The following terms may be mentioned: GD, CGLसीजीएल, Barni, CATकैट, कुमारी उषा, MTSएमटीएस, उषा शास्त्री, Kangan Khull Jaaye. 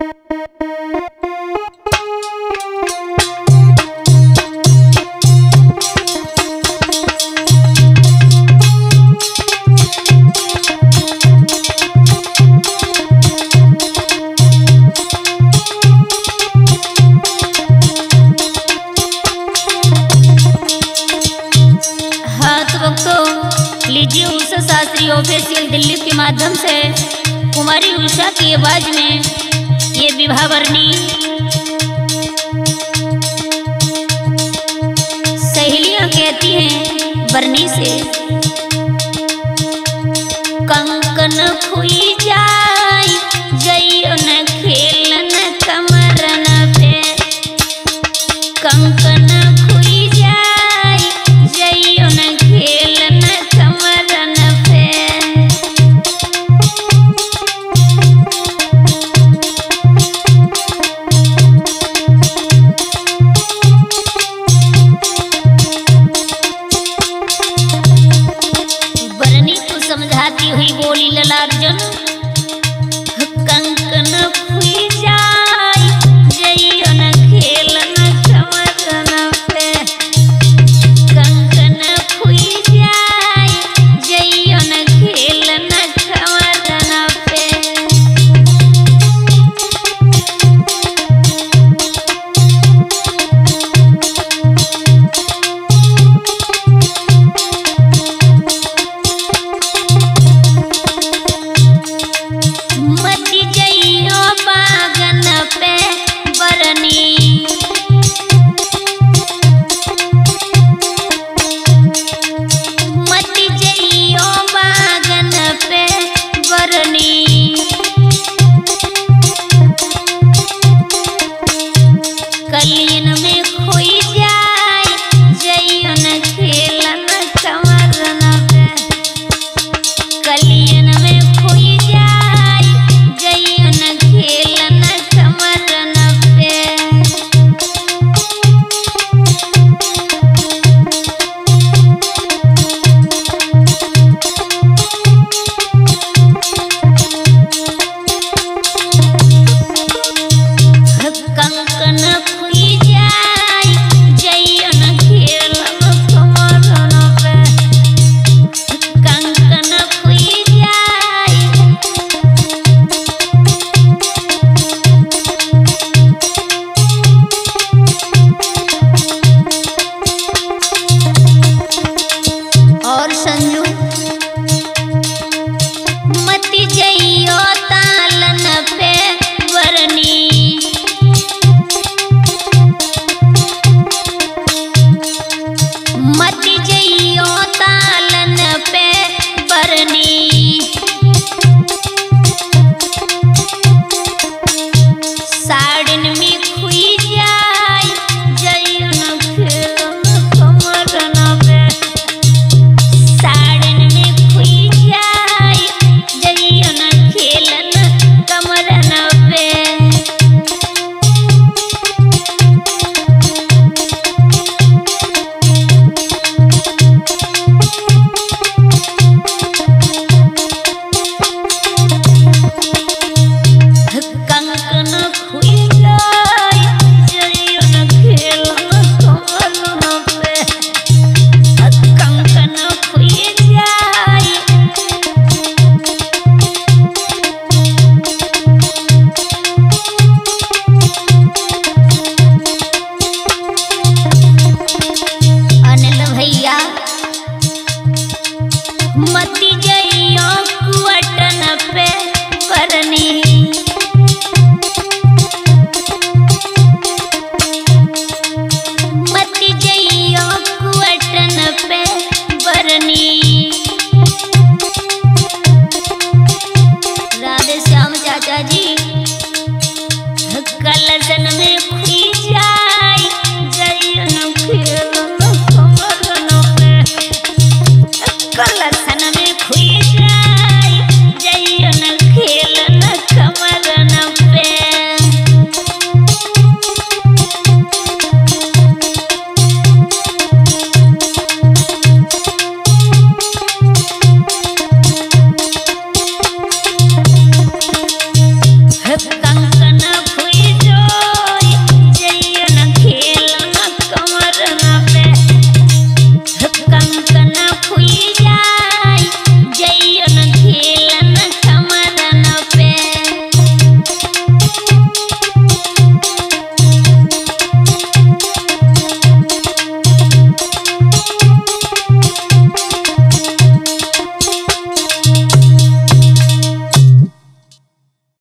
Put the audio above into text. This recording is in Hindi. लीजिए उषा शास्त्री ऑफिशियल दिल्ली के माध्यम से कुमारी उषा की आवाज में ये विवाह वर्णी सहेलियां कहती हैं वर्णी से कंकन खुई जाई जइयो न खेलन कमरन पे कंकन खुई जाई जइयो न खेलन बोली लला अर्जुन।